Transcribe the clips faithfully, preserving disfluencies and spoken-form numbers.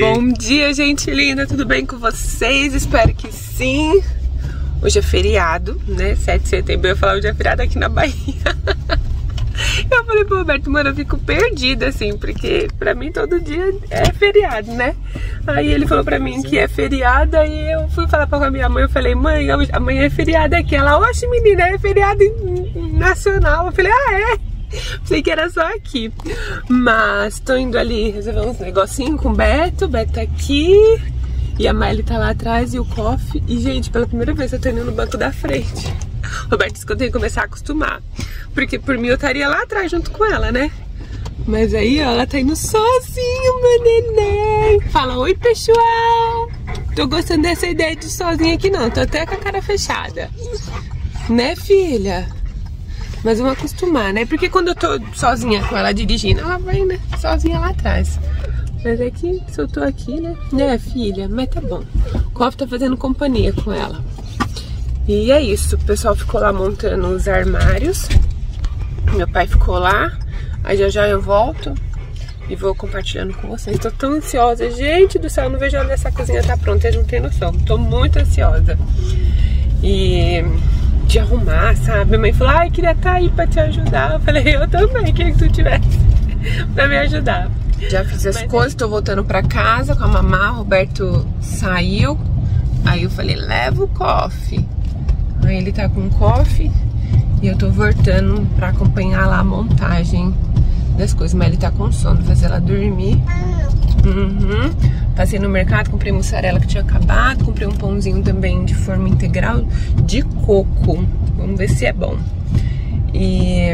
Bom dia, gente linda, tudo bem com vocês? Espero que sim. Hoje é feriado, né? sete de setembro, eu ia falar hoje é feriado aqui na Bahia. Eu falei pro Roberto, mano, eu fico perdida assim, porque pra mim todo dia é feriado, né? Aí ele falou pra mim que é feriado, aí eu fui falar pra minha mãe, eu falei, mãe, amanhã é feriado aqui. Ela, oxe menina, é feriado nacional. Eu falei, ah é? Pensei que era só aqui. Mas tô indo ali resolver uns negocinhos com o Beto. O Beto tá aqui. E a Maelle tá lá atrás e o Coffee. E, gente, pela primeira vez eu tô indo no banco da frente. O Beto disse que eu tenho que começar a acostumar. Porque por mim eu estaria lá atrás junto com ela, né? Mas aí, ó, ela tá indo sozinha, meu neném. Fala, oi, pessoal. Tô gostando dessa ideia de sozinha aqui, não. Tô até com a cara fechada. Né, filha? Mas vamos acostumar, né? Porque quando eu tô sozinha com ela dirigindo, ela vai, né? Sozinha lá atrás. Mas é que se eu tô aqui, né? Né, filha? Mas tá bom. O Coffee tá fazendo companhia com ela. E é isso. O pessoal ficou lá montando os armários. Meu pai ficou lá. Aí já já eu volto e vou compartilhando com vocês. Tô tão ansiosa. Gente do céu, eu não vejo a hora dessa cozinha tá pronta. Vocês não tem noção. Tô muito ansiosa. E... de arrumar, sabe? Minha mãe falou, ai, queria estar aí pra te ajudar. Eu falei, eu também, queria que tu tivesse pra me ajudar. Já fiz as Mas coisas, é. Tô voltando pra casa com a mamá, o Roberto saiu, aí eu falei, leva o Coffee. Aí ele tá com o Coffee e eu tô voltando pra acompanhar lá a montagem das coisas. Mas ele tá com sono, fazer ela dormir. Uhum. Passei no mercado, comprei mussarela que tinha acabado, comprei um pãozinho também de forma integral de coco. Vamos ver se é bom. E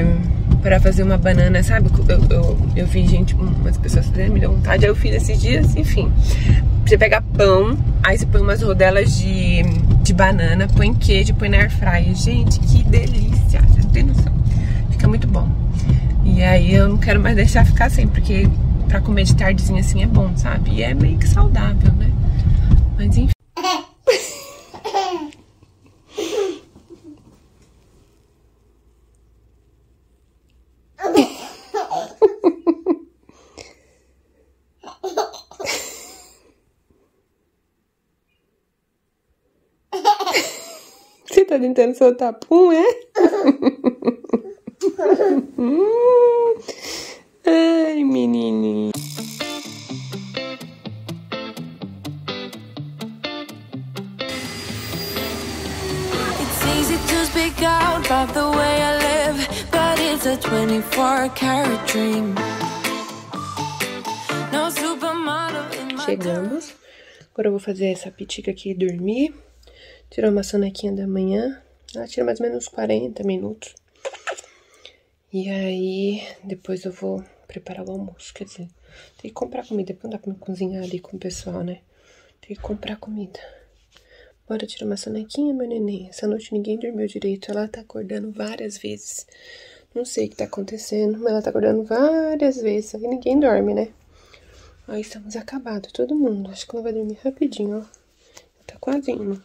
para fazer uma banana, sabe? Eu, eu, eu vi gente, umas pessoas fazendo, me deu vontade, aí eu fiz esses dias, enfim. Você pega pão, aí você põe umas rodelas de, de banana, põe queijo, põe na air fryer. Gente, que delícia! Você não tem noção. Fica muito bom. E aí eu não quero mais deixar ficar sem, porque... pra comer de tardezinha assim é bom, sabe? E é meio que saudável, né? Mas enfim. Você tá tentando soltar pum, é? Ai, menininho. It's easy to speak out about the way I live, but it's a twenty-four karat dream. No supermodel in my... Chegamos. Agora eu vou fazer essa pitica aqui e dormir. Tirar uma sonequinha da manhã. Ela tira mais ou menos quarenta minutos. E aí, depois eu vou preparar o almoço, quer dizer, tem que comprar comida, porque não dá pra me cozinhar ali com o pessoal, né? Tem que comprar comida. Bora tirar uma sonequinha, meu neném. Essa noite ninguém dormiu direito, ela tá acordando várias vezes. Não sei o que tá acontecendo, mas ela tá acordando várias vezes, só que ninguém dorme, né? Aí estamos acabados, todo mundo. Acho que ela vai dormir rapidinho, ó. Tá quase indo.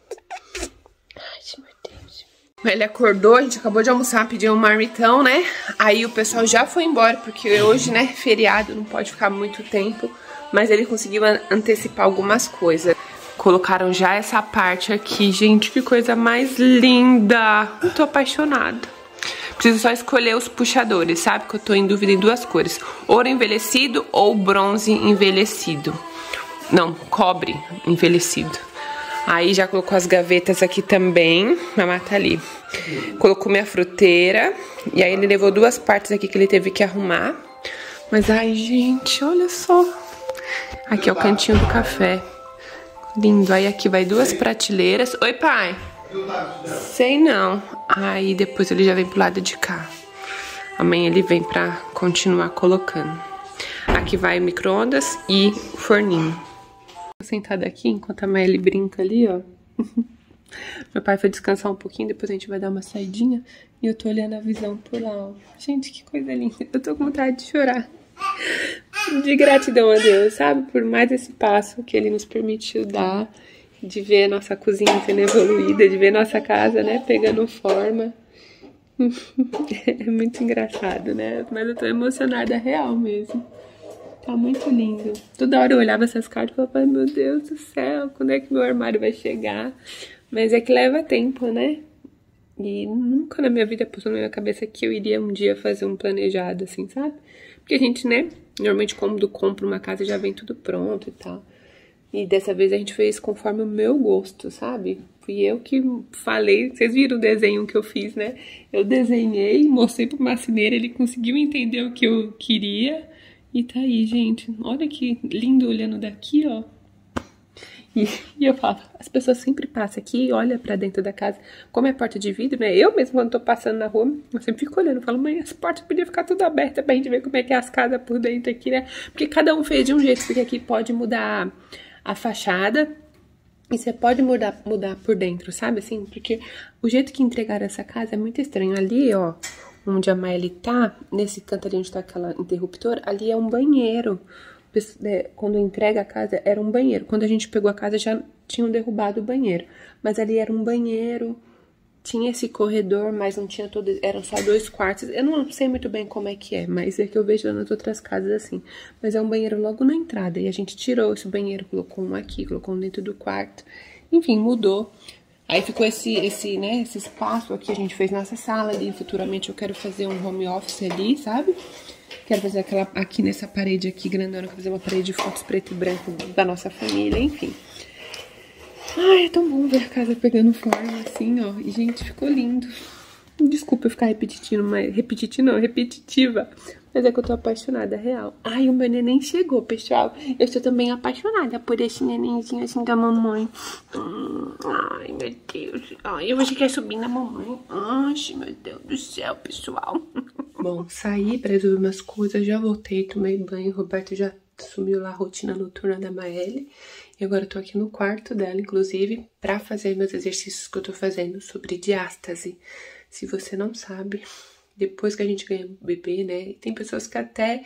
Ai, meu Deus. Ele acordou, a gente acabou de almoçar, pediu um marmitão, né? Aí o pessoal já foi embora, porque hoje, né, feriado, não pode ficar muito tempo. Mas ele conseguiu antecipar algumas coisas. Colocaram já essa parte aqui. Gente, que coisa mais linda! Eu tô apaixonada. Preciso só escolher os puxadores, sabe? Que eu tô em dúvida em duas cores. Ouro envelhecido ou bronze envelhecido. Não, cobre envelhecido. Aí já colocou as gavetas aqui também. Mamá tá ali. Colocou minha fruteira. E aí ele levou duas partes aqui que ele teve que arrumar. Mas, ai, gente, olha só. Aqui é o cantinho do café. Lindo. Aí aqui vai duas prateleiras. Oi, pai. Sei não. Aí depois ele já vem pro lado de cá. Amanhã ele vem pra continuar colocando. Aqui vai micro-ondas e forninho. Sentada aqui, enquanto a Maelle brinca ali, ó. Meu pai foi descansar um pouquinho, depois a gente vai dar uma saidinha. E eu tô olhando a visão por lá, ó. Gente, que coisa linda. Eu tô com vontade de chorar. De gratidão a Deus, sabe? Por mais esse passo que ele nos permitiu dar. de ver nossa cozinha sendo evoluída, de ver nossa casa, né, pegando forma. É muito engraçado, né? Mas eu tô emocionada, real mesmo. Tá muito lindo. Toda hora eu olhava essas cartas e falava, ai, meu Deus do céu, quando é que meu armário vai chegar? Mas é que leva tempo, né? E nunca na minha vida passou na minha cabeça que eu iria um dia fazer um planejado, assim, sabe? Porque a gente, né, normalmente quando compra uma casa já vem tudo pronto e tal. E dessa vez a gente fez conforme o meu gosto, sabe? Fui eu que falei, vocês viram o desenho que eu fiz, né? Eu desenhei, mostrei pro marceneiro, ele conseguiu entender o que eu queria. E tá aí, gente. Olha que lindo olhando daqui, ó. E, e eu falo, as pessoas sempre passam aqui e olham pra dentro da casa. Como é porta de vidro, né? Eu mesmo, quando tô passando na rua, eu sempre fico olhando. Eu falo, mãe, as portas podiam ficar tudo abertas pra gente ver como é que é as casas por dentro aqui, né? Porque cada um fez de um jeito, porque aqui pode mudar a fachada e você pode mudar, mudar por dentro, sabe? Assim, porque o jeito que entregaram essa casa é muito estranho. Ali, ó, onde a Maelle tá, nesse canto ali onde tá aquela interruptor, ali é um banheiro. Quando entrega a casa, era um banheiro. Quando a gente pegou a casa, já tinham derrubado o banheiro. Mas ali era um banheiro, tinha esse corredor, mas não tinha todo... Eram só dois quartos. Eu não sei muito bem como é que é, mas é que eu vejo nas outras casas assim. Mas é um banheiro logo na entrada. E a gente tirou esse banheiro, colocou um aqui, colocou um dentro do quarto. Enfim, mudou. Aí ficou esse, esse, né, esse espaço aqui, a gente fez nossa sala ali. Futuramente eu quero fazer um home office ali, sabe? Quero fazer aquela, aqui nessa parede aqui, grandona, fazer uma parede de fotos preto e branco da nossa família, enfim. Ai, é tão bom ver a casa pegando forma assim, ó. E, gente, ficou lindo. Desculpa eu ficar repetitiva, mas... Repetitiva não, repetitiva. Mas é que eu tô apaixonada, real. Ai, o meu neném chegou, pessoal. Eu estou também apaixonada por esse nenenzinho assim da mamãe. Hum, ai, meu Deus. Ai, eu hoje quero subir na mamãe. Ai, meu Deus do céu, pessoal. Bom, saí pra resolver umas coisas, já voltei, tomei banho. Roberto já sumiu lá a rotina noturna da Maelle. E agora eu tô aqui no quarto dela, inclusive, pra fazer meus exercícios que eu tô fazendo sobre diástase. Se você não sabe, depois que a gente ganha bebê, né? Tem pessoas que até,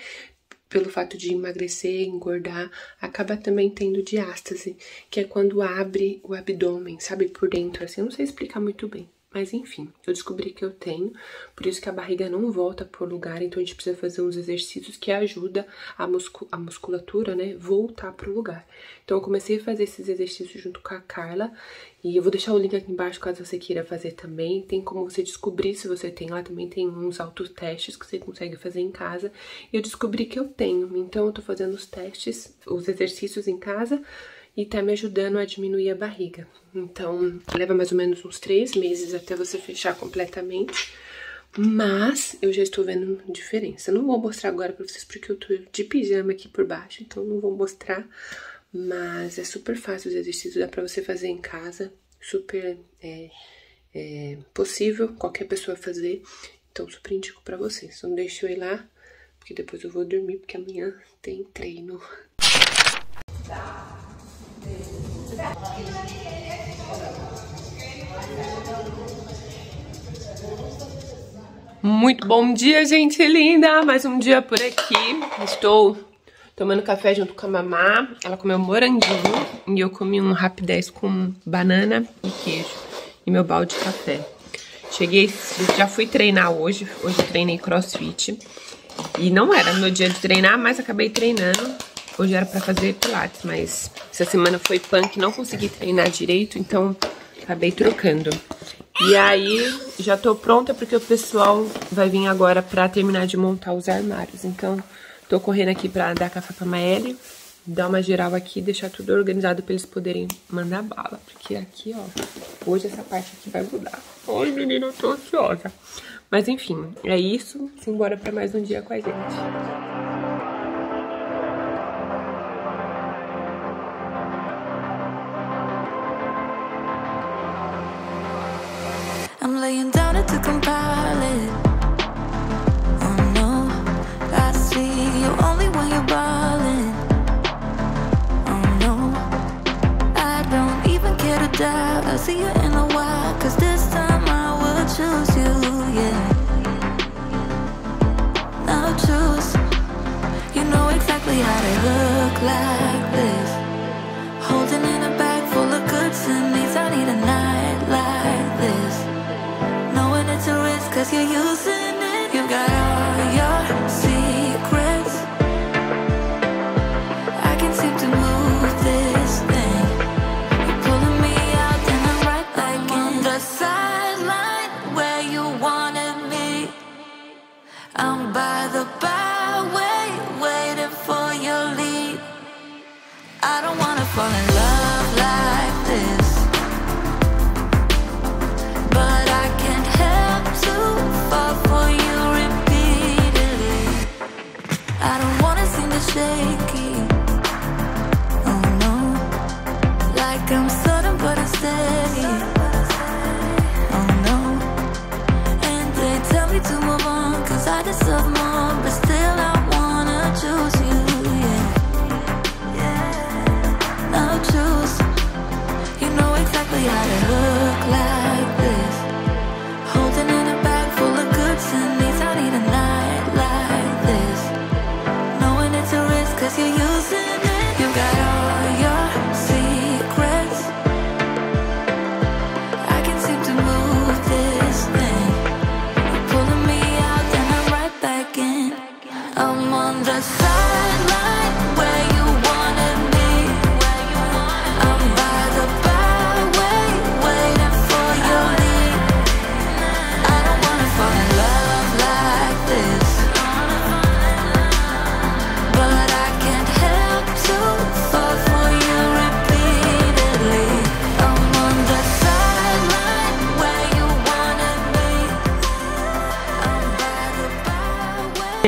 pelo fato de emagrecer, engordar, acaba também tendo diástase, que é quando abre o abdômen, sabe? Por dentro, assim, eu não sei explicar muito bem. Mas enfim, eu descobri que eu tenho, por isso que a barriga não volta por lugar, então a gente precisa fazer uns exercícios que ajudam a, muscu a musculatura, né, voltar pro lugar. Então eu comecei a fazer esses exercícios junto com a Carla, e eu vou deixar o link aqui embaixo caso você queira fazer também. Tem como você descobrir se você tem lá, também tem uns autotestes que você consegue fazer em casa. E eu descobri que eu tenho, então eu tô fazendo os testes, os exercícios em casa, e tá me ajudando a diminuir a barriga. Então, leva mais ou menos uns três meses até você fechar completamente. Mas, eu já estou vendo diferença. Não vou mostrar agora pra vocês, porque eu tô de pijama aqui por baixo. Então, não vou mostrar. Mas é super fácil os exercícios. Dá pra você fazer em casa. Super é, é, possível qualquer pessoa fazer. Então, super indico pra vocês. Só não deixo eu ir lá, porque depois eu vou dormir, porque amanhã tem treino. Tá. Muito bom dia, gente linda! Mais um dia por aqui. Estou tomando café junto com a mamá. Ela comeu morandinho e eu comi um rapidez com banana e queijo e meu balde de café. Cheguei, já fui treinar hoje. Hoje eu treinei crossfit e não era meu dia de treinar, mas acabei treinando. Hoje era pra fazer pilates, mas essa semana foi punk, não consegui treinar direito, então acabei trocando. E aí, já tô pronta porque o pessoal vai vir agora pra terminar de montar os armários. Então, tô correndo aqui pra dar café pra Maelle, dar uma geral aqui, deixar tudo organizado pra eles poderem mandar bala. Porque aqui, ó, hoje essa parte aqui vai mudar. Ai, menina, eu tô ansiosa. Mas enfim, é isso. Simbora pra mais um dia com a gente. I'm laying down to compile it. Oh no, I see you only when you're ballin'. Oh no, I don't even care to die. I'll see you in a while, cause this time I will choose you, yeah. I'll choose. You know exactly how to look like this. Holding in a bag full of good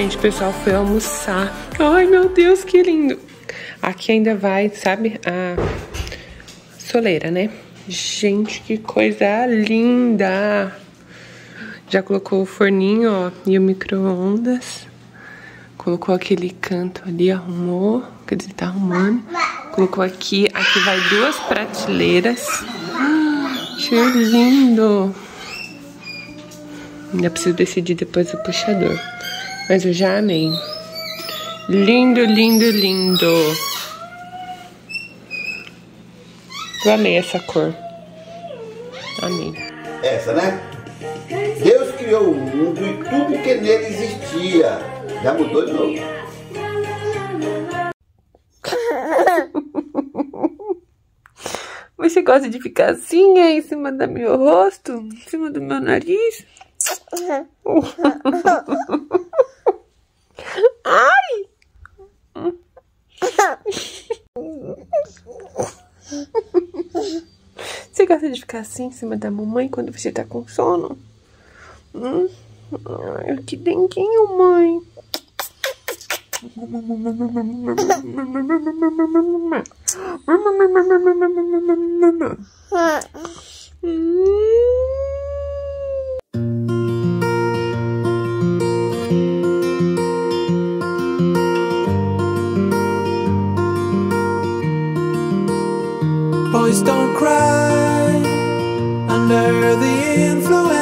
Gente, o pessoal foi almoçar. Ai, meu Deus, que lindo. Aqui ainda vai, sabe, a soleira, né? Gente, que coisa linda. Já colocou o forninho, ó, e o micro-ondas. Colocou aquele canto ali, arrumou. Quer dizer, tá arrumando. Colocou aqui. Aqui vai duas prateleiras. Que lindo. Ainda preciso decidir depois o puxador. Mas eu já amei. Lindo, lindo, lindo. Eu amei essa cor. Amei. Essa, né? Deus criou o mundo e tudo que nele existia. Já mudou de novo. Você gosta de ficar assim, aí em cima do meu rosto? Em cima do meu nariz? Ai! Você gosta de ficar assim em cima da mamãe quando você tá com sono? Hum? Ai, que denguinho, mãe. Boys don't cry under the influence.